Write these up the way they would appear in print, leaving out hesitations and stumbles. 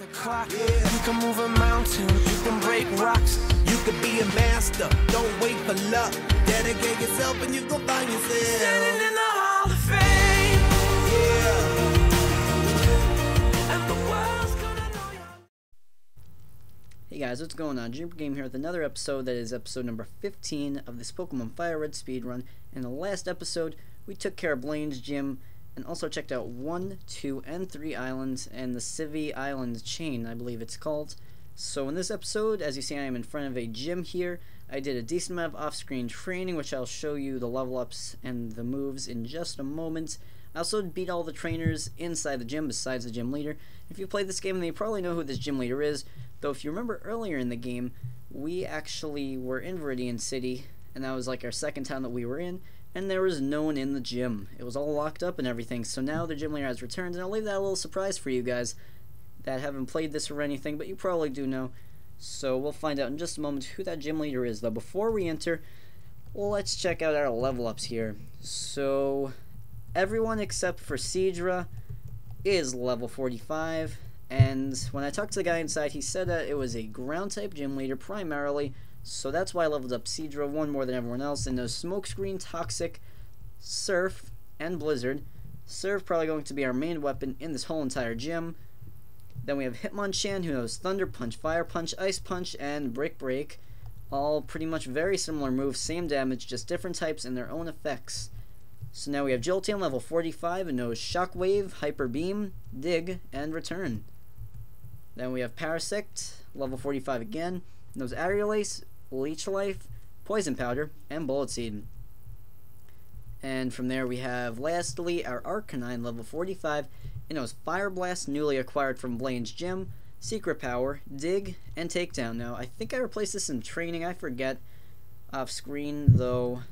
the clock. Yeah. You can move a mountain, you can break rocks, you can be a master, don't wait for luck, dedicate yourself and you go find yourself. Standing in the Hall of Fame, yeah, and the world's gonna know you. Hey guys, what's going on? Juniper Gaming here with another episode that is episode number 15 of this Pokemon Fire Red speedrun. In the last episode, we took care of Blaine's gym, and also checked out 1, 2, and 3 islands, and the Civvy Islands chain, I believe it's called. So in this episode, as you see, I am in front of a gym here. I did a decent amount of off-screen training, which I'll show you the level-ups and the moves in just a moment. I also beat all the trainers inside the gym, besides the gym leader. If you played this game, then you probably know who this gym leader is, though if you remember earlier in the game, we actually were in Viridian City, and that was like our second town that we were in, and there was no one in the gym. It was all locked up and everything, so now the gym leader has returned, and I'll leave that little surprise for you guys that haven't played this or anything, but you probably do know. So we'll find out in just a moment who that gym leader is, though. Before we enter, let's check out our level ups here. So everyone except for Seadra is level 45, and when I talked to the guy inside, he said that it was a ground type gym leader primarily, so that's why I leveled up Seadra one more than everyone else, and those Smokescreen, Toxic, Surf, and Blizzard. Surf probably going to be our main weapon in this whole entire gym. Then we have Hitmonchan, who knows Thunder Punch, Fire Punch, Ice Punch, and Brick Break. All pretty much very similar moves, same damage, just different types and their own effects. So now we have Jolteon level 45, who knows Shockwave, Hyper Beam, Dig, and Return. Then we have Parasect, level 45 again, who knows Aerialace, Leech Life, Poison Powder, and Bullet Seed. And from there we have, lastly, our Arcanine, level 45, and it was Fire Blast, newly acquired from Blaine's gym, Secret Power, Dig, and Takedown. Now, I think I replaced this in training, I forget, off screen, though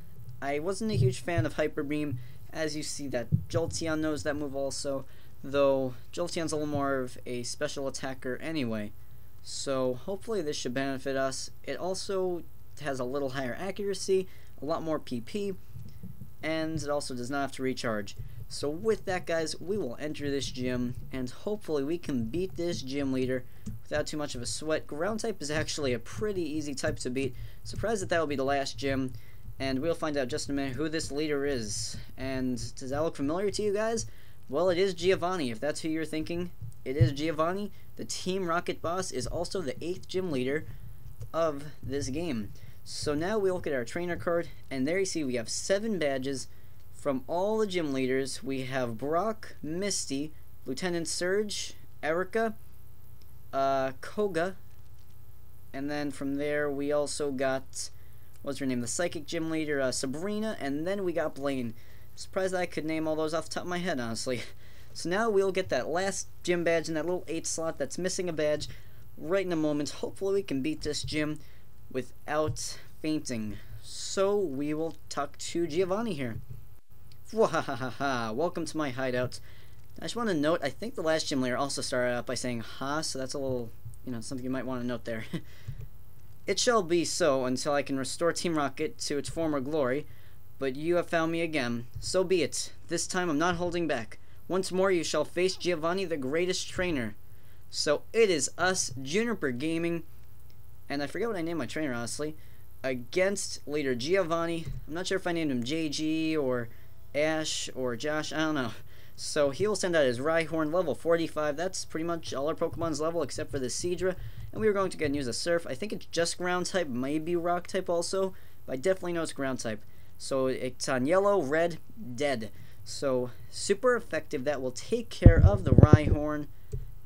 I wasn't a huge fan of Hyper Beam. As you see, that Jolteon knows that move also, though Jolteon's a little more of a special attacker anyway. So hopefully this should benefit us. It also has a little higher accuracy, a lot more PP, and it also does not have to recharge. So with that, guys, we will enter this gym, and hopefully we can beat this gym leader without too much of a sweat. Ground type is actually a pretty easy type to beat. Surprised that will be the last gym, and we'll find out just in a minute who this leader is. And does that look familiar to you guys? Well, it is Giovanni, if that's who you're thinking. It is Giovanni. The Team Rocket boss is also the 8th gym leader of this game. So now we look at our trainer card, and there you see we have 7 badges from all the gym leaders. We have Brock, Misty, Lieutenant Surge, Erica, Koga, and then from there we also got, what's her name, the psychic gym leader, Sabrina, and then we got Blaine. Surprised that I could name all those off the top of my head, honestly. So now we'll get that last gym badge in that little 8 slot that's missing a badge right in a moment. Hopefully we can beat this gym without fainting. So we will talk to Giovanni here. Wahahaha, welcome to my hideout. I just want to note, I think the last gym leader also started out by saying ha, so that's a little, you know, something you might want to note there. It shall be so until I can restore Team Rocket to its former glory, but you have found me again. So be it. This time I'm not holding back. Once more you shall face Giovanni, the greatest trainer. So it is us, Juniper Gaming, and I forget what I named my trainer, honestly, against leader Giovanni. I'm not sure if I named him JG or Ash or Josh, I don't know. So he will send out his Rhyhorn, level 45. That's pretty much all our Pokemon's level except for the Seadra, and we were going to go and use a Surf. I think it's just ground type, maybe rock type also, but I definitely know it's ground type. So it's on yellow, red, dead. So, super effective. That will take care of the Rhyhorn.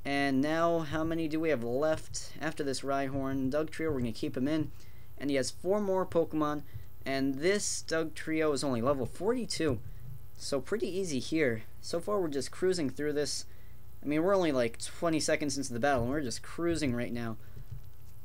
And now, how many do we have left after this Rhyhorn? Dugtrio, we're going to keep him in. And he has 4 more Pokemon. And this Dugtrio is only level 42. So, pretty easy here. So far, we're just cruising through this. I mean, we're only like 20 seconds into the battle, and we're just cruising right now.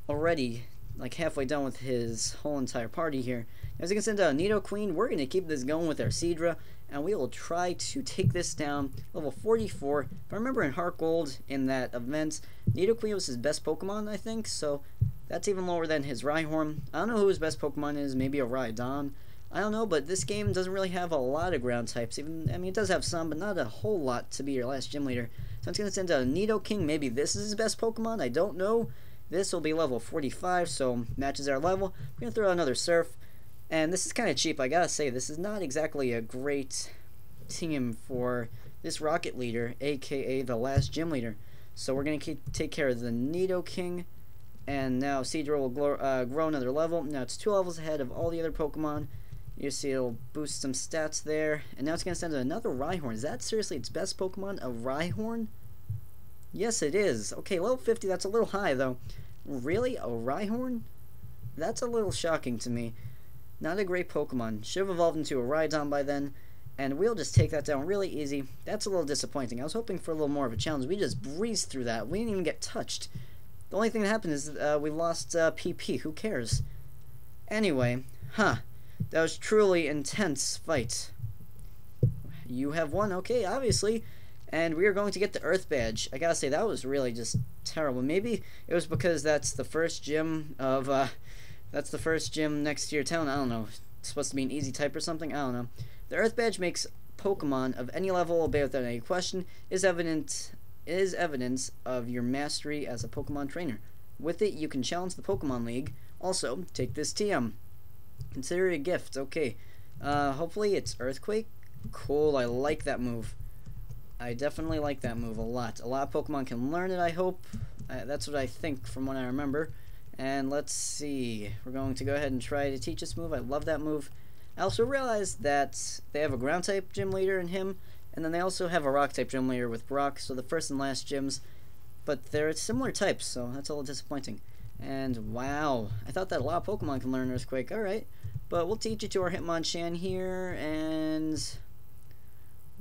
Already, like halfway done with his whole entire party here. As you can send out Nidoqueen, we're going to keep this going with our Seadra, and we will try to take this down, level 44. If I remember in HeartGold, in that event, Nidoqueen was his best Pokemon, I think, so that's even lower than his Rhyhorn. I don't know who his best Pokemon is, maybe a Rhydon. I don't know, but this game doesn't really have a lot of ground types. Even, I mean, it does have some, but not a whole lot to be your last gym leader. So it's going to send out a Nidoking. Maybe this is his best Pokemon. I don't know. This will be level 45, so matches our level. We're going to throw out another Surf. And this is kind of cheap. I got to say, this is not exactly a great team for this Rocket Leader, a.k.a. the last Gym Leader. So we're going to take care of the Nidoking. And now Seadra will grow another level. Now it's 2 levels ahead of all the other Pokemon. You see it'll boost some stats there. And now it's going to send another Rhyhorn. Is that seriously its best Pokemon, a Rhyhorn? Yes, it is. Okay, level 50, that's a little high, though. Really? A Rhyhorn? That's a little shocking to me. Not a great Pokemon. Should have evolved into a Rhydon by then. And we'll just take that down really easy. That's a little disappointing. I was hoping for a little more of a challenge. We just breezed through that. We didn't even get touched. The only thing that happened is we lost PP. Who cares? Anyway, huh. That was truly intense fight. You have won, okay, obviously. And we are going to get the Earth Badge. I gotta say, that was really just terrible. Maybe it was because that's the first gym of, that's the first gym next to your town. I don't know. It's supposed to be an easy type or something. I don't know. The Earth Badge makes Pokemon of any level obey without any question. Is evidence of your mastery as a Pokemon trainer. With it, you can challenge the Pokemon League. Also, take this TM. Consider it a gift. Okay. Hopefully it's Earthquake. Cool. I like that move. I definitely like that move a lot. A lot of Pokemon can learn it, I hope. That's what I think from what I remember. And let's see. We're going to go ahead and try to teach this move. I love that move. I also realized that they have a Ground-type Gym Leader in him, and then they also have a Rock-type Gym Leader with Brock, so the first and last gyms. But they're similar types, so that's a little disappointing. And wow, I thought that a lot of Pokemon can learn Earthquake. Alright, but we'll teach it to our Hitmonchan here, and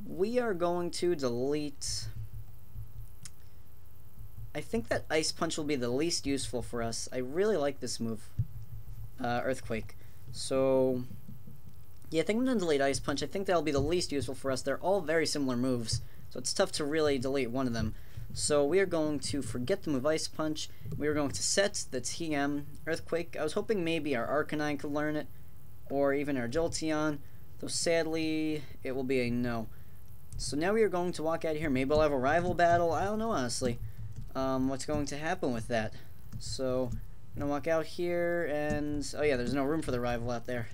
we are going to delete... I think that Ice Punch will be the least useful for us. I really like this move, Earthquake. So, yeah, I think I'm going to delete Ice Punch. I think that'll be the least useful for us. They're all very similar moves, so it's tough to really delete one of them. So we are going to forget the move Ice Punch. We are going to set the TM Earthquake. I was hoping maybe our Arcanine could learn it, or even our Jolteon, though sadly it will be a no. So now we are going to walk out of here. Maybe I'll have a rival battle. I don't know, honestly. What's going to happen with that. So, I'm going to walk out here, and... oh yeah, there's no room for the rival out there.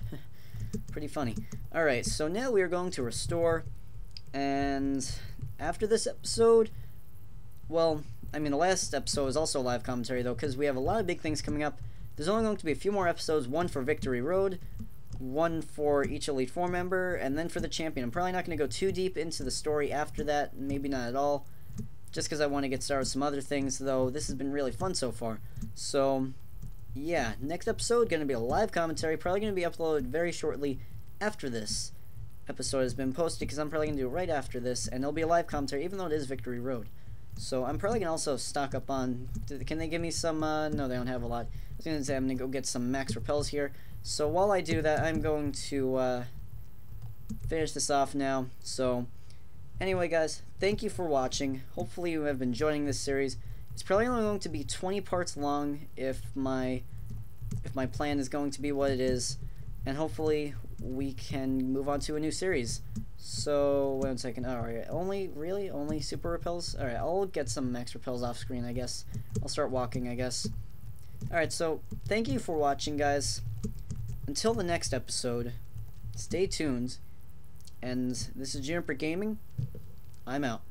Pretty funny. Alright, so now we are going to restore, and after this episode... well, I mean, the last episode is also live commentary, though, because we have a lot of big things coming up. There's only going to be a few more episodes, one for Victory Road, one for each Elite Four member, and then for the champion. I'm probably not going to go too deep into the story after that, maybe not at all. Just because I want to get started with some other things, though, this has been really fun so far. So, yeah, next episode going to be a live commentary, probably going to be uploaded very shortly after this episode has been posted, because I'm probably going to do it right after this, and it'll be a live commentary, even though it is Victory Road. So I'm probably going to also stock up on... can they give me some... no, they don't have a lot. I was going to say I'm going to go get some max repels here. So while I do that, I'm going to finish this off now. So... anyway, guys, thank you for watching. Hopefully you have been enjoying this series. It's probably only going to be 20 parts long if my plan is going to be what it is. And hopefully we can move on to a new series. So, wait a second. Alright, only super repels? Alright, I'll get some max repels off screen, I guess. I'll start walking, I guess. Alright, so thank you for watching, guys. Until the next episode, stay tuned. And this is Juniper Gaming. I'm out.